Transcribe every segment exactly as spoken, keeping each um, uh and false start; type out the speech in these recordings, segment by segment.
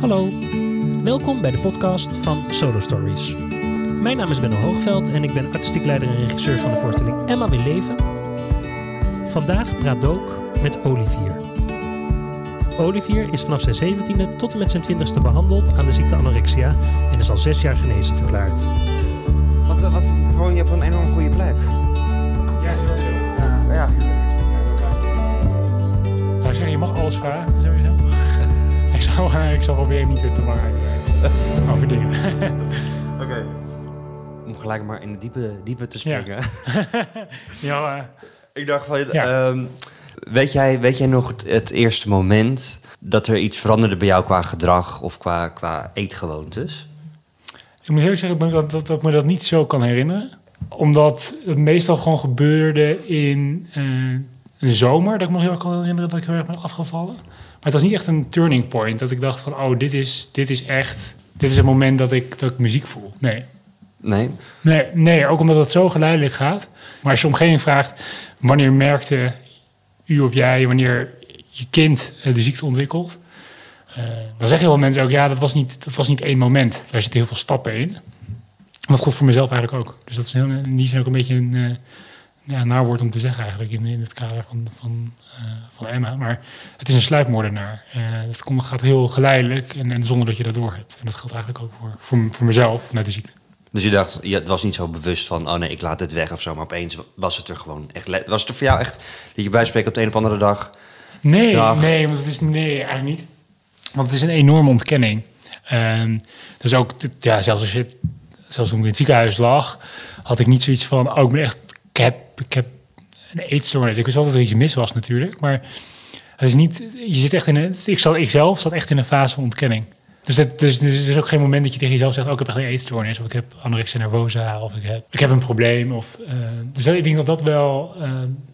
Hallo, welkom bij de podcast van Solo Stories. Mijn naam is Benno Hoogveld en ik ben artistiek leider en regisseur van de voorstelling Emma wil leven. Vandaag praat Dook met Olivier. Olivier is vanaf zijn zeventiende tot en met zijn twintigste behandeld aan de ziekte anorexia en is al zes jaar genezen verklaard. Wat, wat woon je op een enorm goede plek? Ja, dat is heel. Ja. Nou, zeg, je mag alles vragen, sowieso. Ik zal haar, ik zal proberen niet weer te waarheid werken over dingen. Oké. Okay. Om gelijk maar in de diepe, diepe te springen. Ja. ja uh... Ik dacht van, ja. um, weet jij, weet jij nog het, het eerste moment dat er iets veranderde bij jou qua gedrag of qua, qua eetgewoontes? Ik moet eerlijk zeggen dat, dat, dat ik me dat niet zo kan herinneren. Omdat het meestal gewoon gebeurde in uh, een zomer. Dat ik me nog heel erg kan herinneren dat ik heel erg ben afgevallen. Maar het was niet echt een turning point. Dat ik dacht van, oh, dit is, dit is echt... Dit is het moment dat ik, dat ik muziek voel. Nee. Nee? Nee, nee, ook omdat het zo geleidelijk gaat. Maar als je omgeving vraagt, wanneer merkte u of jij... wanneer je kind de ziekte ontwikkelt... Uh, dan zeggen heel veel mensen ook, ja, dat was, niet, dat was niet één moment. Daar zitten heel veel stappen in. Dat geldt voor mezelf eigenlijk ook. Dus dat is heel, in die zin ook een beetje een uh, ja, naar woord om te zeggen eigenlijk... in, in het kader van, van, uh, van Emma. Maar het is een sluipmoordenaar. Uh, het komt, gaat heel geleidelijk en, en zonder dat je dat door hebt. En dat geldt eigenlijk ook voor, voor, voor mezelf vanuit de ziekte. Dus je dacht, je was niet zo bewust van... oh nee, ik laat dit weg of zo, maar opeens was het er gewoon echt... Was het er voor jou echt dat je bijspreekt op de een of andere dag? Nee, dag. nee, want het is, nee eigenlijk niet. Want het is een enorme ontkenning. Um, dus ook, ja, zelfs, als je, zelfs toen ik in het ziekenhuis lag... had ik niet zoiets van, oh, ik ben echt... Ik heb, ik heb een eetstoornis. Ik wist altijd dat er iets mis was natuurlijk. Maar het is niet... Je zit echt in een... Ik, zat, ik zelf zat echt in een fase van ontkenning. Dus er dus, dus is ook geen moment dat je tegen jezelf zegt... oh, ik heb echt een eetstoornis, of ik heb anorexia nervosa... of ik heb, ik heb een probleem. Of, uh, dus dat, ik denk dat dat wel...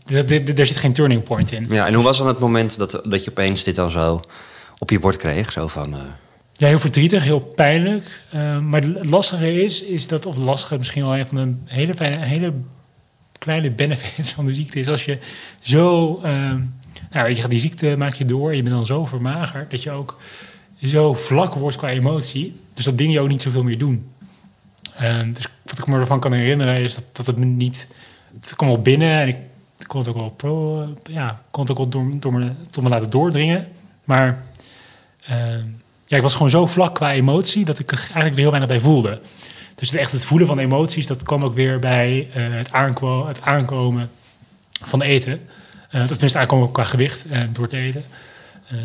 Uh, daar zit geen turning point in. Ja, en hoe was dan het moment dat, dat je opeens dit dan zo op je bord kreeg? Zo van, uh... Ja, heel verdrietig, heel pijnlijk. Uh, maar het lastige is, is dat... of lastige misschien wel een van de hele, fijne, hele kleine benefits van de ziekte... is als je zo... Uh, nou, weet je, die ziekte maak je door... je bent dan zo vermagerd dat je ook... zo vlak wordt qua emotie. Dus dat dingen je ook niet zoveel meer doen. Uh, dus wat ik me ervan kan herinneren is dat, dat het me niet... Het kwam wel binnen en ik, ik kon het ook wel, pro, ja, kon het ook wel door, door, me, door me laten doordringen. Maar uh, ja, ik was gewoon zo vlak qua emotie dat ik er eigenlijk heel weinig bij voelde. Dus het, echt het voelen van emoties, dat kwam ook weer bij uh, het, aanko- het aankomen van eten. Uh, tenminste, aankomen qua gewicht en uh, door te eten. Uh,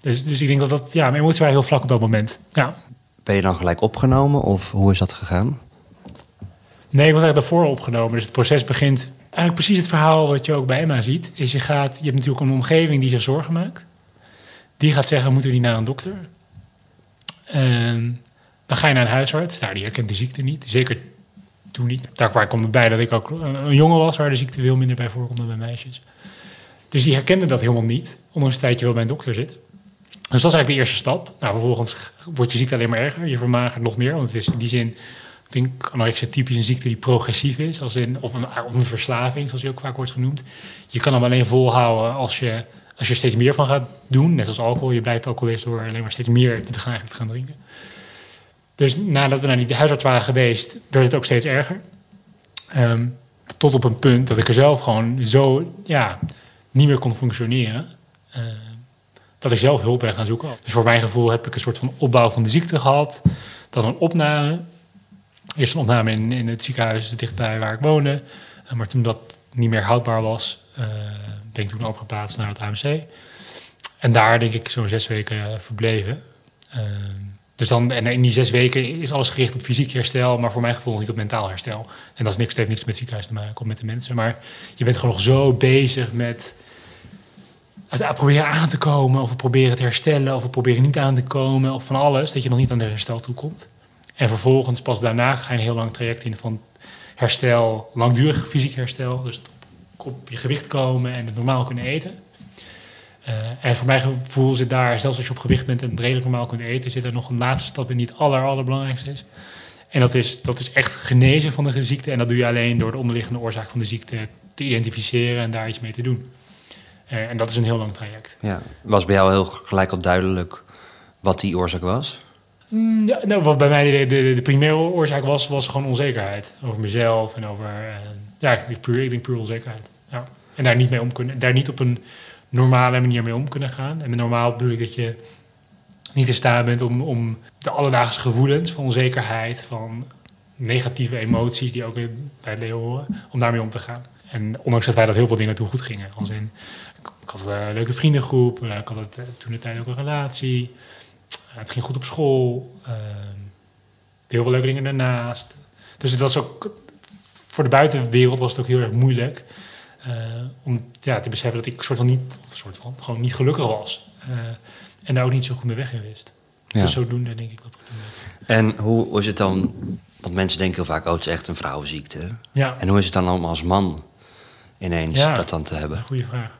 Dus, dus ik denk dat dat... Ja, mijn emoties waren heel vlak op dat moment. Ja. Ben je dan gelijk opgenomen of hoe is dat gegaan? Nee, ik was eigenlijk daarvoor opgenomen. Dus het proces begint... Eigenlijk precies het verhaal wat je ook bij Emma ziet. Is je gaat... Je hebt natuurlijk een omgeving die zich zorgen maakt. Die gaat zeggen, moeten we niet naar een dokter? En dan ga je naar een huisarts. Nou, die herkent de ziekte niet. Zeker toen niet. Daar komt het bij dat ik ook een jongen was... waar de ziekte veel minder bij voorkomt dan bij meisjes. Dus die herkende dat helemaal niet. Ondanks het feit dat je wel bij een dokter zit. Dus dat is eigenlijk de eerste stap. Nou, vervolgens wordt je ziekte alleen maar erger. Je vermagert nog meer. Want het is in die zin, vind ik, anorexia typisch een ziekte die progressief is. Als in, of, een, of een verslaving, zoals die ook vaak wordt genoemd. Je kan hem alleen volhouden als je, als je er steeds meer van gaat doen. Net als alcohol. Je blijft alcoholist door alleen maar steeds meer te gaan, te gaan drinken. Dus nadat we naar die huisarts waren geweest, werd het ook steeds erger. Um, tot op een punt dat ik er zelf gewoon zo ja, niet meer kon functioneren. Uh, Dat ik zelf hulp ben gaan zoeken. Dus voor mijn gevoel heb ik een soort van opbouw van de ziekte gehad. Dan een opname. Eerst een opname in, in het ziekenhuis dichtbij waar ik woonde. Maar toen dat niet meer houdbaar was... Uh, ben ik toen overgeplaatst naar het A M C. En daar denk ik zo'n zes weken verbleven. Uh, dus dan, en in die zes weken is alles gericht op fysiek herstel... maar voor mijn gevoel niet op mentaal herstel. En dat is niks, heeft niks met het ziekenhuis te maken of met de mensen. Maar je bent gewoon nog zo bezig met... Het proberen aan te komen, of we proberen te herstellen... of we proberen niet aan te komen, of van alles... dat je nog niet aan de herstel toekomt. En vervolgens, pas daarna, ga je een heel lang traject in... van herstel, langdurig fysiek herstel... dus op, op je gewicht komen en het normaal kunnen eten. Uh, en voor mijn gevoel zit daar, zelfs als je op gewicht bent... en het redelijk normaal kunt eten... zit er nog een laatste stap in die het aller, allerbelangrijkste is. En dat is, dat is echt genezen van de ziekte... en dat doe je alleen door de onderliggende oorzaak van de ziekte... te identificeren en daar iets mee te doen. Uh, en dat is een heel lang traject. Ja, was bij jou heel gelijk al duidelijk wat die oorzaak was? Mm, ja, nou, wat bij mij de, de, de primaire oorzaak was, was gewoon onzekerheid. Over mezelf en over... Uh, ja, ik denk puur, ik denk puur onzekerheid. Ja. En daar niet mee om kunnen, daar niet op een normale manier mee om kunnen gaan. En met normaal bedoel ik dat je niet in staat bent om, om de alledaagse gevoelens van onzekerheid, van negatieve emoties die ook bij het leeuw horen, om daarmee om te gaan. En ondanks dat wij dat heel veel dingen toen goed gingen. Als in, ik had een leuke vriendengroep, ik had het, toen de tijd ook een relatie. Het ging goed op school. Uh, heel veel leuke dingen daarnaast. Dus het was ook, voor de buitenwereld was het ook heel erg moeilijk uh, om ja, te beseffen dat ik soort van niet, of soort van, gewoon niet gelukkig was. Uh, en daar ook niet zo goed mee weg in wist. Ja. Dus zodoende denk ik dat ik toen En hoe is het dan... Want mensen denken heel vaak, oh, het is echt een vrouwenziekte. Ja. En hoe is het dan om als man ineens ja, dat dan te hebben? Goede vraag.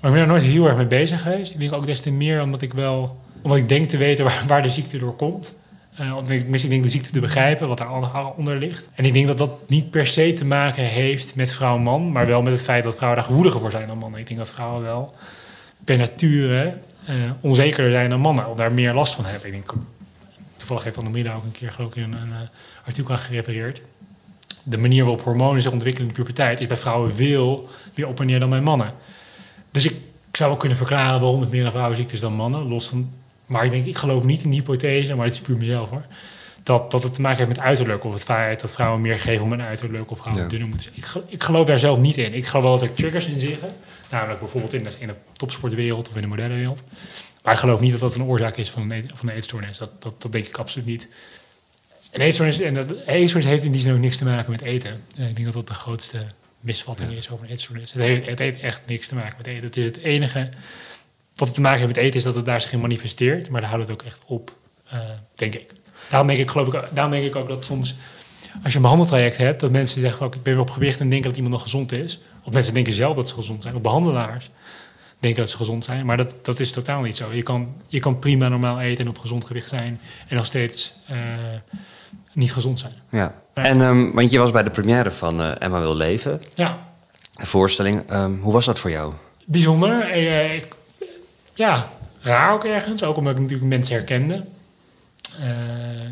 Maar ik ben er nooit heel erg mee bezig geweest. Ik denk ook des te meer omdat ik wel... Omdat ik denk te weten waar, waar de ziekte door komt. Uh, omdat ik, misschien denk de ziekte te begrijpen, wat daar onder ligt. En ik denk dat dat niet per se te maken heeft met vrouw-man. Maar wel met het feit dat vrouwen daar gevoeliger voor zijn dan mannen. Ik denk dat vrouwen wel per nature uh, onzekerder zijn dan mannen. Of daar meer last van hebben. Ik denk, toevallig heeft Anne-Marie daar ook een keer geloof ik een... een artikel aan gerepareerd. De manier waarop hormonen zich ontwikkelen in de puberteit is bij vrouwen veel meer op en neer dan bij mannen. Dus ik, ik zou wel kunnen verklaren waarom het meer aan vrouwenziekte is dan mannen. Los van, maar ik denk, ik geloof niet in die hypothese, maar het is puur mezelf hoor. Dat, dat het te maken heeft met uiterlijk of het feit dat vrouwen meer geven om een uiterlijk of vrouwen ja. dunner moeten zijn. Ik, ik geloof daar zelf niet in. Ik geloof wel dat er triggers in zitten. Namelijk bijvoorbeeld in de, in de topsportwereld of in de modellenwereld. Maar ik geloof niet dat dat een oorzaak is van een, van een eetstoornis. Dat, dat, dat denk ik absoluut niet. En eetstoornis, en dat, eetstoornis heeft in die zin ook niks te maken met eten. Ik denk dat dat de grootste misvatting ja. is over een eetstoornis. Het heeft, het heeft echt niks te maken met eten. Het is het enige wat het te maken heeft met eten is dat het daar zich in manifesteert. Maar daar houdt het ook echt op, uh, denk ik. Daarom denk ik, geloof ik. Daarom denk ik ook dat soms, als je een behandeltraject hebt, dat mensen zeggen, oh, ik ben weer op gewicht en denken dat iemand nog gezond is. Of mensen denken zelf dat ze gezond zijn. Of behandelaars denken dat ze gezond zijn. Maar dat, dat is totaal niet zo. Je kan, je kan prima normaal eten en op gezond gewicht zijn. En nog steeds... Uh, niet gezond zijn. Ja. En, um, want je was bij de première van uh, Emma wil leven. Ja. De voorstelling. Um, hoe was dat voor jou? Bijzonder. Uh, ik, ja, raar ook ergens. Ook omdat ik natuurlijk mensen herkende. Uh,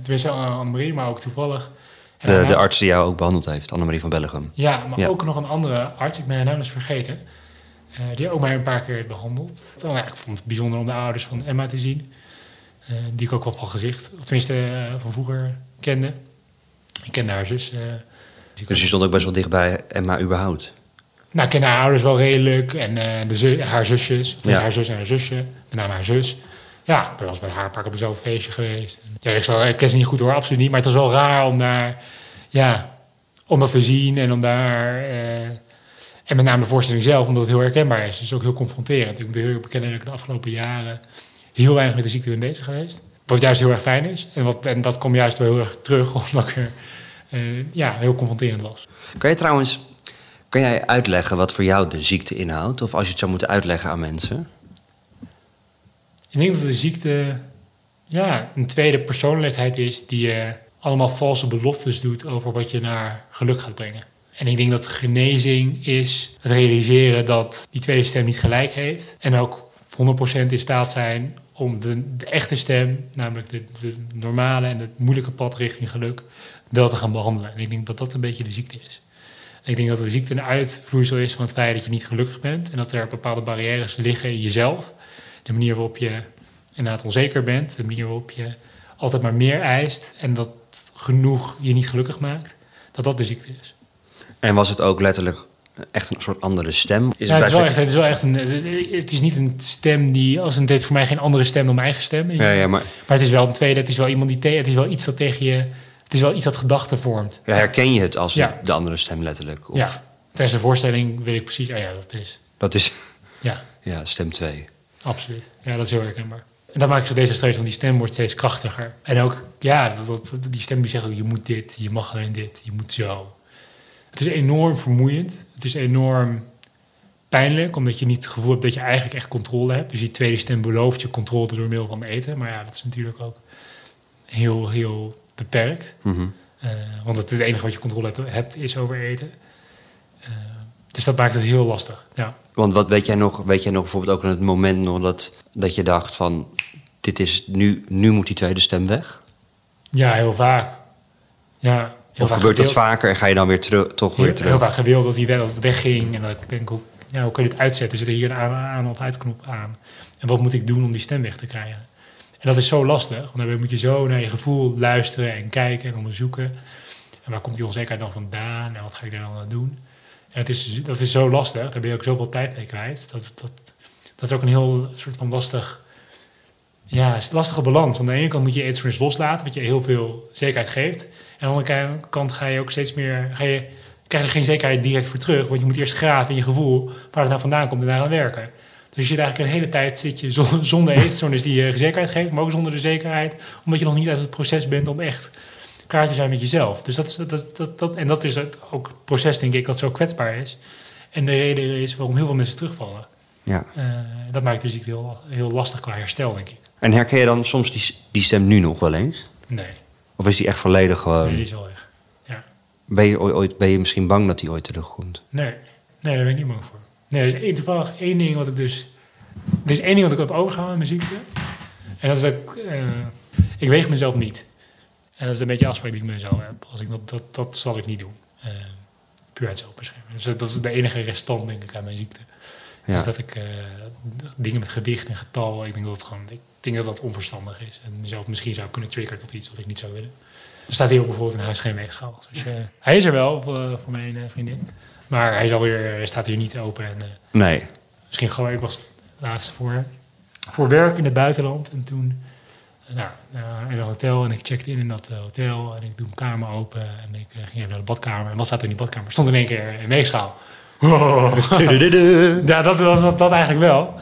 tenminste Anne-Marie, maar ook toevallig. De, naam... de arts die jou ook behandeld heeft, Anne-Marie van Bellegem. Ja, maar ja. ook nog een andere arts. Ik ben haar naam eens vergeten. Uh, die ook mij een paar keer heeft behandeld. Oh, ja, ik vond het bijzonder om de ouders van Emma te zien. Uh, die ik ook wat van gezicht, of tenminste uh, van vroeger... kende. Ik kende haar zus. Uh, dus je stond ook best wel dichtbij Emma überhaupt? Nou, ik kende haar ouders wel redelijk. En uh, de zus, haar zusjes. Ja. Haar zus en haar zusje. De naam haar zus. Ja, ik was bij haar pak op hetzelfde feestje geweest. Ja, ik, zal, ik ken ze niet goed hoor, absoluut niet. Maar het was wel raar om daar... Ja, om dat te zien en om daar... Uh, en met name de voorstelling zelf, omdat het heel herkenbaar is. Dus ook heel confronterend. Ik moet heel bekennen dat ik de afgelopen jaren... heel weinig met de ziekte ben bezig geweest. Wat juist heel erg fijn is. En, wat, en dat komt juist wel heel erg terug, omdat ik er uh, ja, heel confronterend was. Kan je trouwens kan jij uitleggen wat voor jou de ziekte inhoudt? Of als je het zou moeten uitleggen aan mensen? Ik denk dat de ziekte ja, een tweede persoonlijkheid is... die je allemaal valse beloftes doet over wat je naar geluk gaat brengen. En ik denk dat genezing is het realiseren dat die tweede stem niet gelijk heeft. En ook honderd procent in staat zijn... om de, de echte stem, namelijk de, de normale en het moeilijke pad richting geluk... wel te gaan behandelen. En ik denk dat dat een beetje de ziekte is. En ik denk dat de ziekte een uitvloeisel is van het feit dat je niet gelukkig bent... en dat er bepaalde barrières liggen in jezelf. De manier waarop je inderdaad onzeker bent. De manier waarop je altijd maar meer eist... en dat genoeg je niet gelukkig maakt. Dat dat de ziekte is. En was het ook letterlijk... echt een soort andere stem? Is ja, het, is wel echt, het is wel echt een... Het is niet een stem die... Als een dit voor mij geen andere stem dan mijn eigen stem. Ja, ja, maar, maar het is wel een tweede... Het is wel, iemand die te, het is wel iets dat tegen je... Het is wel iets dat gedachten vormt. Ja, herken je het als ja. de andere stem letterlijk? Of? Ja. Tijdens de voorstelling weet ik precies... Oh ja, dat is... Dat is... Ja. Ja, stem twee. Absoluut. Ja, dat is heel herkenbaar. En dan maak ik zo deze streep, want die stem wordt steeds krachtiger. En ook... Ja, dat, dat, die stem die zegt ook... Je moet dit, je mag alleen dit, je moet zo... Het is enorm vermoeiend. Het is enorm pijnlijk, omdat je niet het gevoel hebt dat je eigenlijk echt controle hebt. Dus die tweede stem belooft je controle door middel van eten. Maar ja, dat is natuurlijk ook heel, heel beperkt. Mm-hmm. uh, want het, het enige wat je controle hebt, hebt is over eten. Uh, dus dat maakt het heel lastig. Ja. Want wat weet jij nog, weet jij nog bijvoorbeeld ook in het moment nog dat, dat je dacht van... dit is nu, nu moet die tweede stem weg? Ja, heel vaak. Ja, heel of vaak gebeurt dat vaker en ga je dan weer teru- toch heel, weer terug? Heel vaak gewild dat die weg wegging. En dat ik denk, hoe, ja, hoe kun je dit uitzetten? Zit er hier een aan, aan of uitknop aan? En wat moet ik doen om die stem weg te krijgen? En dat is zo lastig. Want daarbij moet je zo naar je gevoel luisteren en kijken en onderzoeken. En waar komt die onzekerheid dan vandaan? En wat ga ik daar dan aan doen? En het is, dat is zo lastig. Daar ben je ook zoveel tijd mee kwijt. Dat, dat, dat is ook een heel soort van lastig... Ja, het is een lastige balans. Aan de ene kant moet je eetstoornis loslaten, wat je heel veel zekerheid geeft. En aan de andere kant ga je ook steeds meer, ga je, krijg je er geen zekerheid direct voor terug. Want je moet eerst graven in je gevoel waar het nou vandaan komt en daar aan werken. Dus je zit eigenlijk een hele tijd zit je zonder eetstoornis die je zekerheid geeft, maar ook zonder de zekerheid, omdat je nog niet uit het proces bent om echt klaar te zijn met jezelf. Dus dat is, dat, dat, dat, en dat is het, ook het proces, denk ik, dat zo kwetsbaar is. En de reden is waarom heel veel mensen terugvallen. Ja. Uh, dat maakt dus heel, heel lastig qua herstel, denk ik. En herken je dan soms die, die stem nu nog wel eens? Nee. Of is die echt volledig gewoon... Nee, die is wel weg. Ja. Ben je, ooit, ben je misschien bang dat die ooit terugkomt? Nee, nee, daar ben ik niet bang voor. Nee, er is één, toevallig één ding wat ik dus... Er is één ding wat ik heb overgehouden met mijn ziekte. En dat is dat ik... Uh, ik weeg mezelf niet. En dat is een beetje de afspraak die ik met mezelf heb. Als ik, dat, dat, dat zal ik niet doen. Uh, puur uit zelfbescherming. Dus dat is de enige restant, denk ik, aan mijn ziekte. Ja. Dus dat ik uh, dingen met gewicht en getal... Ik denk dat het gewoon... Ik, Ik denk dat dat onverstandig is. En zelf misschien zou ik kunnen triggeren tot iets wat ik niet zou willen. Er staat hier ook bijvoorbeeld in huis geen weegschaal. Dus je, hij is er wel voor, voor mijn vriendin. Maar hij, zal weer, hij staat hier niet open. En, nee. Misschien gewoon, ik was het laatste voor, voor werk in het buitenland. En toen nou, in een hotel en ik checkte in in dat hotel. En ik doe mijn kamer open en ik ging even naar de badkamer. En wat staat er in die badkamer? Stond in één keer een weegschaal. Wow. Ja, dat, dat, dat, dat eigenlijk wel.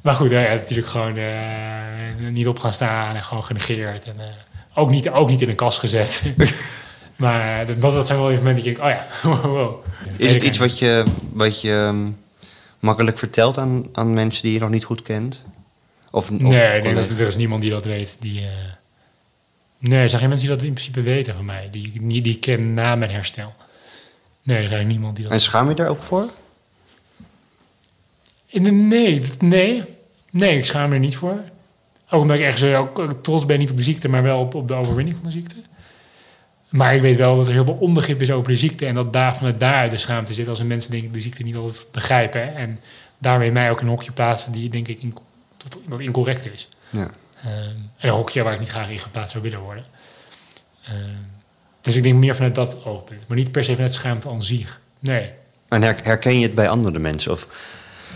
Maar goed, hij had natuurlijk gewoon... Uh, niet op gaan staan en gewoon genegeerd. En, uh, ook, niet, ook niet in een kast gezet. Maar dat, dat zijn wel even momenten dat je denkt, oh ja, wow, wow. Is het iets wat je, wat je um, makkelijk vertelt aan, aan mensen die je nog niet goed kent? Of, of nee, ik denk dat, er is niemand die dat weet. Die, uh... Nee, er zijn geen mensen die dat in principe weten van mij. Die, die, die ik ken na mijn herstel. Nee, er zijn niemand die dat... En schaam je daar ook voor? Nee, nee. Nee, ik schaam er niet voor. Ook omdat ik ergens ook trots ben, niet op de ziekte, maar wel op, op de overwinning van de ziekte. Maar ik weet wel dat er heel veel onbegrip is over de ziekte. En dat daar vanuit daaruit de schaamte zit. Als een mensen, denk ik, de ziekte niet altijd begrijpen. Hè? En daarmee mij ook in een hokje plaatsen die, denk ik, in, wat incorrect is. Ja. Uh, en een hokje waar ik niet graag in geplaatst zou willen worden. Uh, dus ik denk meer vanuit dat oogpunt. Maar niet per se vanuit schaamte aan zich. Nee. En herken je het bij andere mensen? Of?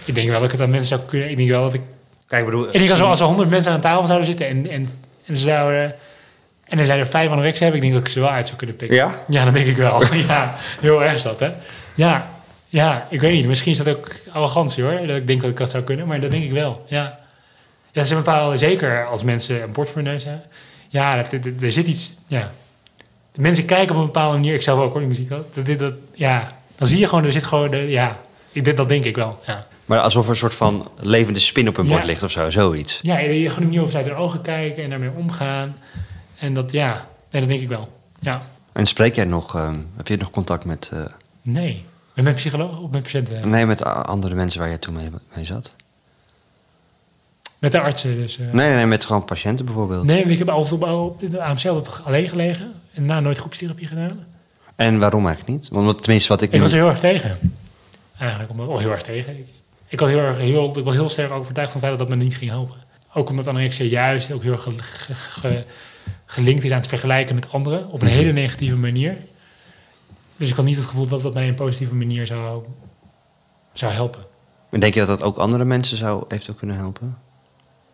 Ik denk wel dat ik het aan mensen zou kunnen. Ik denk wel dat ik... Kijk, bedoel, en ik denk, als er honderd mensen aan tafel zouden zitten en, en, en, zouden, en er zijn er vijf anorexia hebben, ik denk dat ik ze wel uit zou kunnen pikken. Ja? Ja, dat denk ik wel. Ja, heel erg is dat, hè? Ja, ja, ik weet niet. Misschien is dat ook arrogantie, hoor. Dat ik denk dat ik dat zou kunnen, maar dat denk ik wel. Ja, dat is een bepaalde... Zeker als mensen een bord voor hun neus hebben. Ja, dat, dat, er zit iets... Ja. De mensen kijken op een bepaalde manier. Ik zelf ook, hoor, die muziek had. Dat, dat, dat, ja, dan zie je gewoon, er zit gewoon... De, ja, ik, dat denk ik wel, ja. Maar alsof er een soort van levende spin op hun ja. bord ligt of zo, zoiets. Ja, je gaat niet over uit hun ogen kijken en daarmee omgaan. En dat, ja, nee, dat denk ik wel, ja. En spreek jij nog, uh, heb je nog contact met... Uh... Nee, met mijn psycholoog of met patiënten? Nee, met andere mensen waar jij toen mee, mee zat. Met de artsen dus? Uh... Nee, nee, nee, met gewoon patiënten bijvoorbeeld. Nee, ik heb altijd op de A M C altijd alleen gelegen en na nooit groepstherapie gedaan. En waarom eigenlijk niet? Want tenminste wat ik... Ik nu... was er heel erg tegen, eigenlijk. Om... Oh, heel erg tegen, ik... Ik was heel, erg, heel, ik was heel sterk overtuigd van het feit dat dat me niet ging helpen. Ook omdat anorexia juist ook heel erg ge, ge, ge, gelinkt is aan het vergelijken met anderen. Op een hele negatieve manier. Dus ik had niet het gevoel dat dat mij een positieve manier zou, zou helpen. En denk je dat dat ook andere mensen zou eventueel kunnen helpen?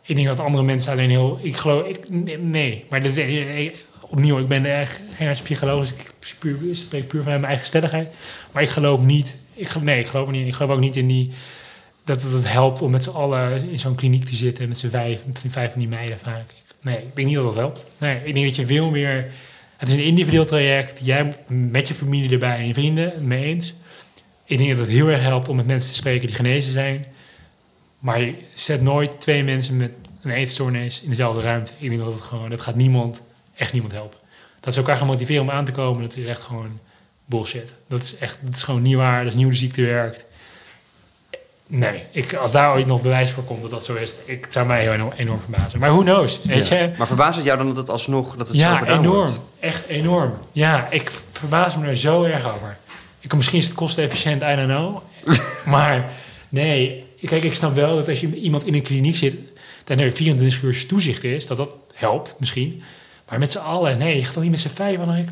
Ik denk dat andere mensen alleen heel... Ik geloof... Ik, nee. Maar dit, opnieuw, ik ben echt geen arts-psycholoog. Dus ik puur, spreek puur vanuit mijn eigen stelligheid. Maar ik geloof niet... Ik, nee, ik geloof niet. Ik geloof ook niet in die... Dat het helpt om met z'n allen in zo'n kliniek te zitten... en met z'n vijf, met z'n vijf van die meiden vaak. Nee, ik denk niet dat dat helpt. Nee, ik denk dat je veel meer... Het is een individueel traject. Jij met je familie erbij en je vrienden, mee eens. Ik denk dat het heel erg helpt om met mensen te spreken die genezen zijn. Maar je zet nooit twee mensen met een eetstoornis in dezelfde ruimte. Ik denk dat het gewoon... Dat gaat niemand, echt niemand helpen. Dat ze elkaar gaan motiveren om aan te komen... dat is echt gewoon bullshit. Dat is, echt, dat is gewoon niet waar. Dat is nieuw, de ziekte werkt... Nee, ik, als daar ooit nog bewijs voor komt dat dat zo is, ik, het zou mij enorm, enorm verbazen. Maar who knows? Weet ja. je? Maar verbaast het jou dan dat het alsnog dat het ja, zo gedaan enorm, wordt? Ja, enorm. Echt enorm. Ja, ik verbaas me er zo erg over. Ik, misschien is het kostenefficiënt, I don't know. Maar nee, kijk, ik snap wel dat als je iemand in een kliniek zit, dat er vierentwintig uur toezicht is, dat dat helpt misschien. Maar met z'n allen, nee, je gaat dan niet met z'n vijf aan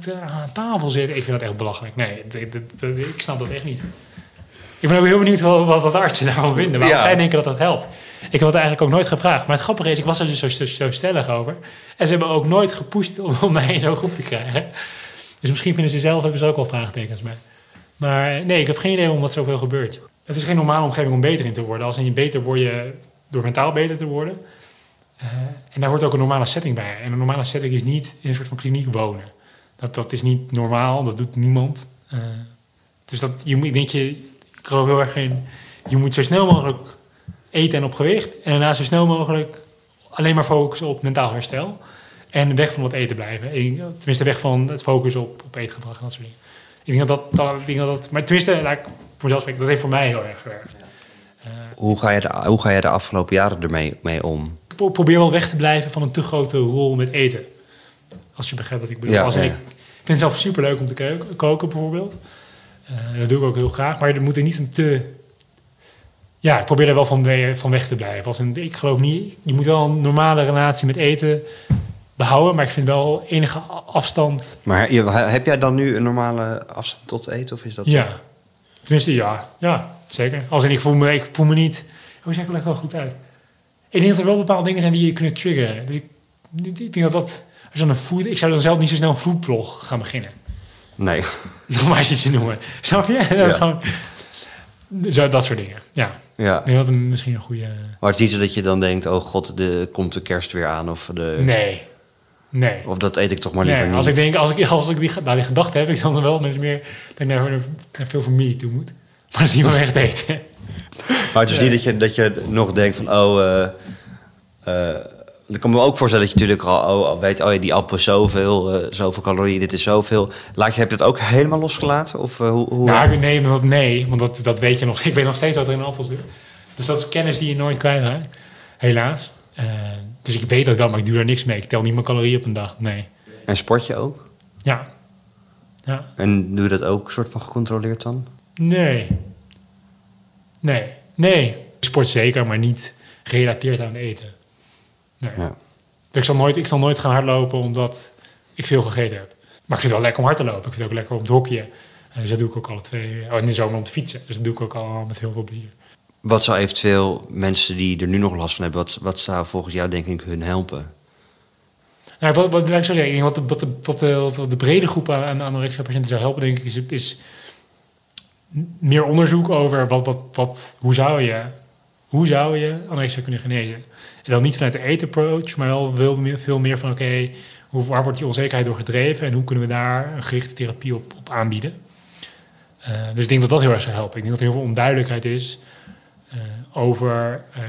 tafel zitten. Ik vind dat echt belachelijk. Nee, dat, dat, dat, ik snap dat echt niet. Ik ben ook heel benieuwd wat, wat artsen daarvan vinden. Waarom ja. zij denken dat dat helpt. Ik heb het eigenlijk ook nooit gevraagd. Maar het grappige is, ik was er dus zo, zo, zo stellig over. En ze hebben ook nooit gepusht om, om mij zo goed te krijgen. Dus misschien vinden ze zelf, hebben ze ook wel vraagtekens mee. Maar nee, ik heb geen idee om wat zoveel gebeurt. Het is geen normale omgeving om beter in te worden. Als in beter word je door mentaal beter te worden. Uh, en daar hoort ook een normale setting bij. En een normale setting is niet in een soort van kliniek wonen. Dat, dat is niet normaal, dat doet niemand. Uh, dus dat, je, ik denk je... Ik geloof heel erg in, je moet zo snel mogelijk eten en op gewicht. En daarna zo snel mogelijk alleen maar focussen op mentaal herstel. En weg van wat eten blijven. Tenminste, weg van het focussen op, op eetgedrag en dat soort dingen. Ik denk dat dat... Ik denk dat, dat maar tenminste, laat ik voor mezelf spreken, dat heeft voor mij heel erg gewerkt. Uh, hoe, ga je de, hoe ga je de afgelopen jaren ermee mee om? Ik probeer wel weg te blijven van een te grote rol met eten. Als je begrijpt wat ik bedoel. Ja, Als ja. Ik, ik vind het zelf superleuk om te koken bijvoorbeeld. Uh, dat doe ik ook heel graag. Maar er moet er niet een te... Ja, ik probeer er wel van, we- van weg te blijven. Als een, ik geloof niet... Je moet wel een normale relatie met eten behouden. Maar ik vind wel enige afstand... Maar heb jij dan nu een normale afstand tot eten? Of is dat... Ja. Tenminste, ja. Ja, zeker. Als in, ik voel me, ik voel me niet... Hoe zeg ik er wel goed uit? Ik denk dat er wel bepaalde dingen zijn die je kunnen triggeren. Dus ik, ik denk dat dat... Als dan een food, ik zou dan zelf niet zo snel een foodblog gaan beginnen. Nee. Nog maar eens iets te noemen. Snap je? Dat, ja. gewoon, zo, dat soort dingen. Ja. ja. Dat is misschien een goede... Maar het is niet zo dat je dan denkt... Oh god, de, komt de kerst weer aan? Of de... Nee. Nee. Of dat eet ik toch maar liever nee, als niet. Ik denk, als ik, als ik die, nou, die gedachte heb... Ik dan wel met meer... Dat ik naar, naar veel familie toe moet. Maar dat is niet meer echt eten. Maar het is nee. niet dat je, dat je nog denkt van... Oh... Uh, uh, ik kan me ook voorstellen dat je natuurlijk al, al weet... oh ja, die appel zoveel, uh, zoveel calorieën, dit is zoveel. Laat je, heb je dat ook helemaal losgelaten? Of, uh, hoe, hoe... Nou, nee, want, nee, want dat, dat weet je nog. Ik weet nog steeds wat er in appels zit. Dus dat is kennis die je nooit kwijtraakt. Helaas. Uh, dus ik weet dat wel, maar ik doe daar niks mee. Ik tel niet mijn calorieën op een dag, nee. En sport je ook? Ja. ja. En doe je dat ook soort van gecontroleerd dan? Nee. Nee. Nee. Ik sport zeker, maar niet gerelateerd aan het eten. Nee. Ja. Ik, zal nooit, ik zal nooit gaan hardlopen omdat ik veel gegeten heb. Maar ik vind het wel lekker om hard te lopen. Ik vind het ook lekker om het hokje. Dus dat doe ik ook alle twee. Oh, en in de zomer om te fietsen. Dus dat doe ik ook al met heel veel plezier. Wat zou eventueel mensen die er nu nog last van hebben... wat, wat zou volgens jou denk ik hun helpen? Nou, wat, wat, ik zou zeggen, wat, de, wat, de, wat, de, wat de brede groep aan anorexia-patiënten zou helpen... denk ik is, is meer onderzoek over wat, wat, wat, hoe zou je... Hoe zou je anorexia kunnen genezen? En dan niet vanuit de eat-approach, maar wel veel meer van... oké, okay, waar wordt die onzekerheid door gedreven... en hoe kunnen we daar een gerichte therapie op, op aanbieden? Uh, dus ik denk dat dat heel erg zou helpen. Ik denk dat er heel veel onduidelijkheid is... Uh, over, uh,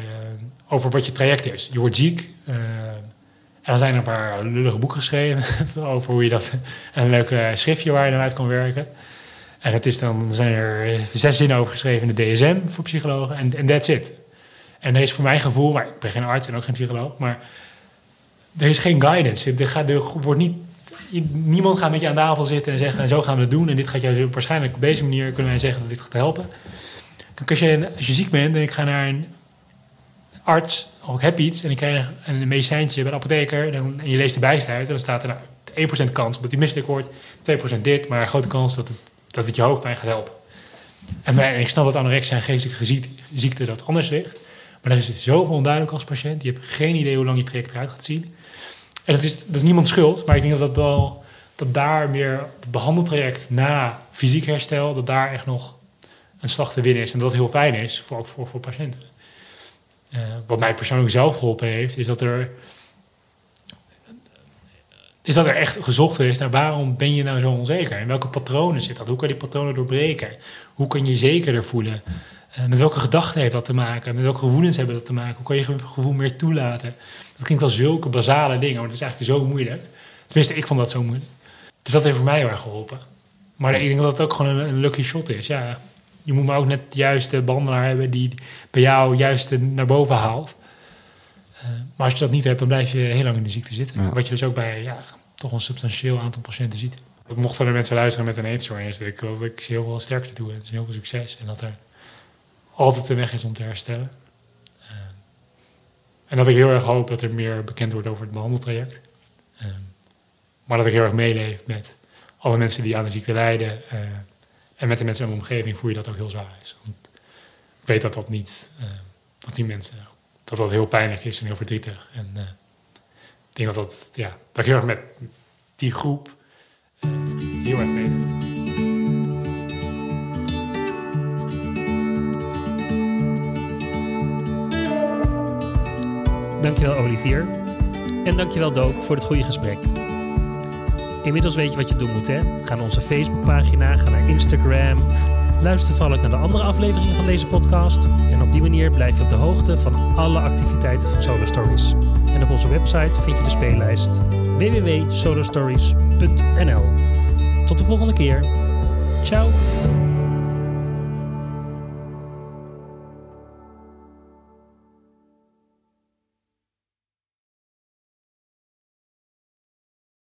over wat je traject is. Je wordt ziek. Uh, en dan zijn er een paar lullige boeken geschreven... over hoe je dat... een leuk schriftje waar je dan uit kan werken. En het is dan, er zijn er zes zinnen over geschreven in de D S M... voor psychologen, en that's it. En er is voor mijn gevoel, maar ik ben geen arts en ook geen psycholoog... maar er is geen guidance. Er gaat, er wordt niet, niemand gaat met je aan tafel zitten en zeggen... en zo gaan we het doen en dit gaat jou waarschijnlijk op deze manier... kunnen wij zeggen dat dit gaat helpen. Kijk, als je, als je ziek bent en ik ga naar een arts... of ik heb iets en ik krijg een medicijntje bij de apotheker... Dan, en je leest de bijst uit en dan staat er nou, één procent kans... dat die misselijk wordt, twee procent dit... maar een grote kans dat het, dat het je hoofdpijn gaat helpen. En, en ik snap dat anorexia en geestelijke ziekte dat anders ligt... Maar er is zoveel onduidelijk als patiënt. Je hebt geen idee hoe lang je traject eruit gaat zien. En dat is, dat is niemands schuld. Maar ik denk dat, dat, wel, dat daar meer het behandeltraject na fysiek herstel... dat daar echt nog een slag te winnen is. En dat heel fijn is, voor, ook voor, voor patiënten. Uh, wat mij persoonlijk zelf geholpen heeft... is dat er, is dat er echt gezocht is naar waarom ben je nou zo onzeker? En welke patronen zit dat? Hoe kan je die patronen doorbreken? Hoe kan je je zekerder voelen... Met welke gedachten heeft dat te maken? Met welke gevoelens hebben dat te maken? Hoe kan je je gevoel meer toelaten? Dat klinkt als zulke basale dingen, maar dat is eigenlijk zo moeilijk. Tenminste, ik vond dat zo moeilijk. Dus dat heeft voor mij heel erg geholpen. Maar ik denk dat dat ook gewoon een, een lucky shot is. Ja, je moet maar ook net de juiste behandelaar hebben die bij jou juist naar boven haalt. Uh, maar als je dat niet hebt, dan blijf je heel lang in de ziekte zitten. Ja. Wat je dus ook bij ja, toch een substantieel aantal patiënten ziet. Mochten er mensen luisteren met een eetstoornis, ik wil dat ik ze heel veel sterkte doe. Het is heel veel succes en dat er altijd een weg is om te herstellen. Uh, en dat ik heel erg hoop dat er meer bekend wordt over het behandeltraject. Uh, maar dat ik heel erg meeleef met alle mensen die aan de ziekte lijden. Uh, en met de mensen in mijn omgeving voel je dat ook heel zwaar is. Want ik weet dat dat niet, uh, dat die mensen, dat dat heel pijnlijk is en heel verdrietig. En uh, ik denk dat dat, ja, dat ik heel erg met die groep heel erg mee. Dankjewel Olivier. En dankjewel Dook voor het goede gesprek. Inmiddels weet je wat je doen moet, hè? Ga naar onze Facebookpagina, ga naar Instagram. Luister vooral ook naar de andere afleveringen van deze podcast. En op die manier blijf je op de hoogte van alle activiteiten van Solo Stories. En op onze website vind je de speellijst w w w punt solo stories punt n l. Tot de volgende keer. Ciao.